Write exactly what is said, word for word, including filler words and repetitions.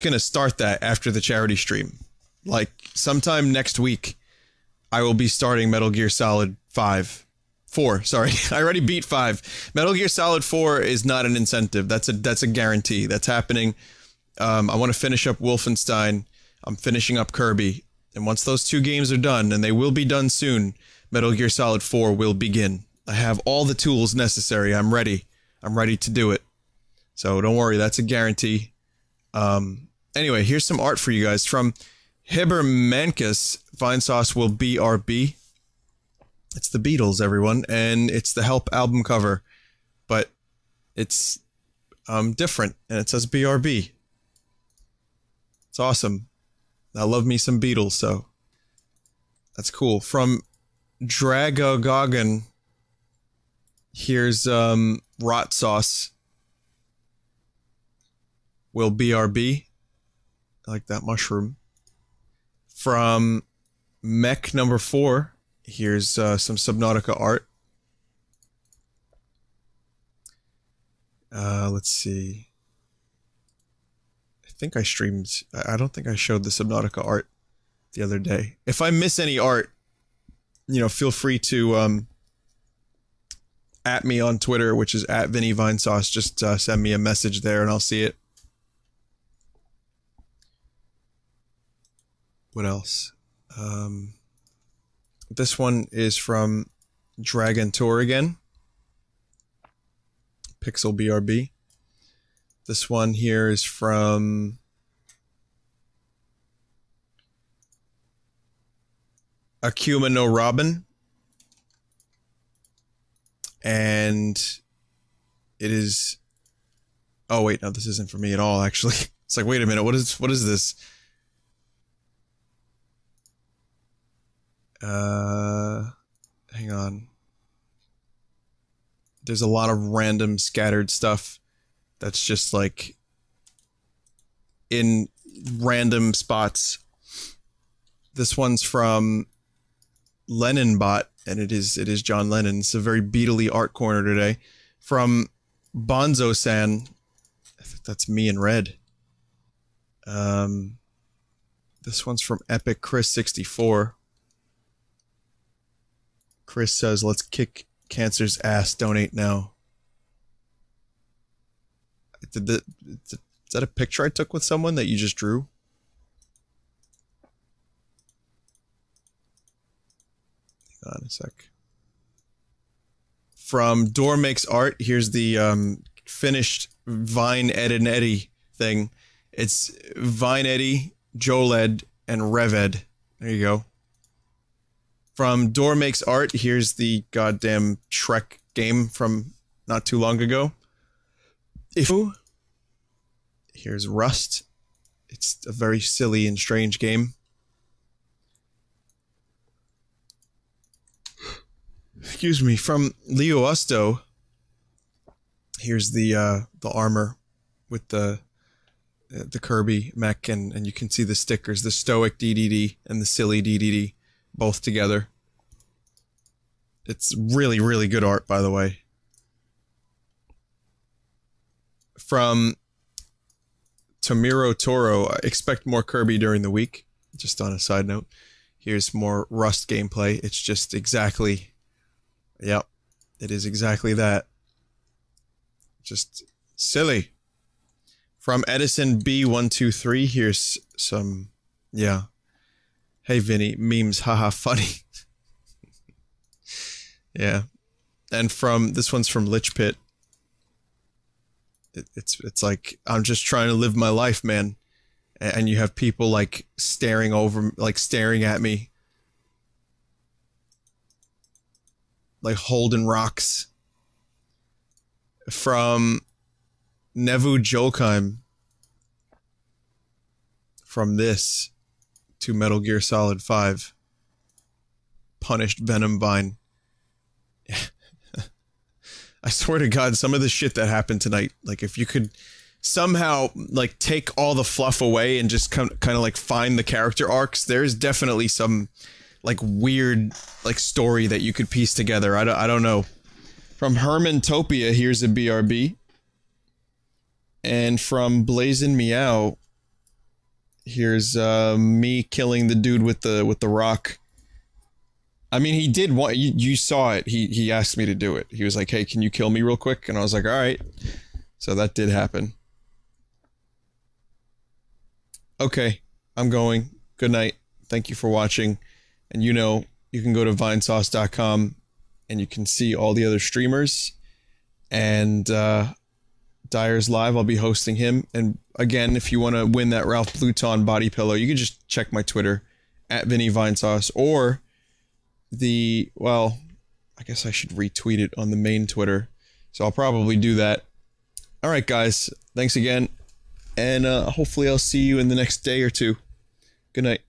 going to start that after the charity stream. Like sometime next week, I will be starting Metal Gear Solid five. Four, sorry. I already beat five. Metal Gear Solid four is not an incentive. That's a that's a guarantee. That's happening. Um, I want to finish up Wolfenstein. I'm finishing up Kirby. And once those two games are done, and they will be done soon, Metal Gear Solid four will begin. I have all the tools necessary. I'm ready. I'm ready to do it. So don't worry. That's a guarantee. Um, anyway, here's some art for you guys. From Hibermancus, Vinesauce will B R B. It's the Beatles, everyone, and it's the Help album cover, but it's um, different, and it says B R B. It's awesome. I love me some Beatles, so that's cool. From Dragogogon, here's um, Rot Sauce. Will B R B. I like that mushroom. From Mech number four. Here's uh, some Subnautica art. Uh, let's see. I think I streamed... I don't think I showed the Subnautica art the other day. If I miss any art, you know, feel free to um, at me on Twitter, which is at Vinny Vinesauce. Just uh, send me a message there and I'll see it. What else? Um... This one is from Dragon Tour again. Pixel B R B. This one here is from Akuma no Robin. And it is... Oh wait, no, this isn't for me at all, actually. It's like, wait a minute, what is what is this? Uh, hang on. There's a lot of random scattered stuff that's just like in random spots. This one's from LennonBot, and it is it is John Lennon. It's a very Beatle-y art corner today. From Bonzo-san, I think that's me in red. Um, this one's from Epic Chris sixty-four. Chris says, let's kick cancer's ass, donate now. Did the, is that a picture I took with someone that you just drew? Hang on a sec. From Door Makes Art, here's the um, finished Vine Ed and Eddie thing. It's Vine Eddie, Joled, and Reved. There you go. From Door Makes Art, here's the goddamn Shrek game from not too long ago. If here's Rust. It's a very silly and strange game. Excuse me. From Leo Usto, here's the uh, the armor with the uh, the Kirby mech, and and you can see the stickers, the stoic D D D and the silly D D D. Both together. It's really, really good art, by the way. From Tamiro Toro, expect more Kirby during the week. Just on a side note. Here's more Rust gameplay. It's just exactly... Yep. It is exactly that. Just silly. From Edison B one two three, here's some... Yeah. Hey Vinny, memes, haha, funny. Yeah. And from, this one's from Lich Pit. It, it's, it's like, I'm just trying to live my life, man. And, and you have people like staring over, like staring at me. Like holding rocks. From Nevu Jolkheim. From this. To Metal Gear Solid five. Punished Venom Vine. I swear to God, some of the shit that happened tonight, like if you could somehow like take all the fluff away and just kind of like find the character arcs, there's definitely some like weird like story that you could piece together. I don't, I don't know. From Hermantopia, here's a B R B. And from Blazin' Meow, Here's uh, me killing the dude with the with the rock. I mean, he did want you, you saw it. He he asked me to do it. He was like, "Hey, can you kill me real quick?" And I was like, "All right." So that did happen. Okay, I'm going. Good night. Thank you for watching. And you know, you can go to vinesauce dot com and you can see all the other streamers. And uh, Dyer's live. I'll be hosting him. And again, if you want to win that Ralph Pluton body pillow, you can just check my Twitter at Vinny Vinesauce, or the, well, I guess I should retweet it on the main Twitter. So I'll probably do that. All right, guys. Thanks again. And uh, hopefully I'll see you in the next day or two. Good night.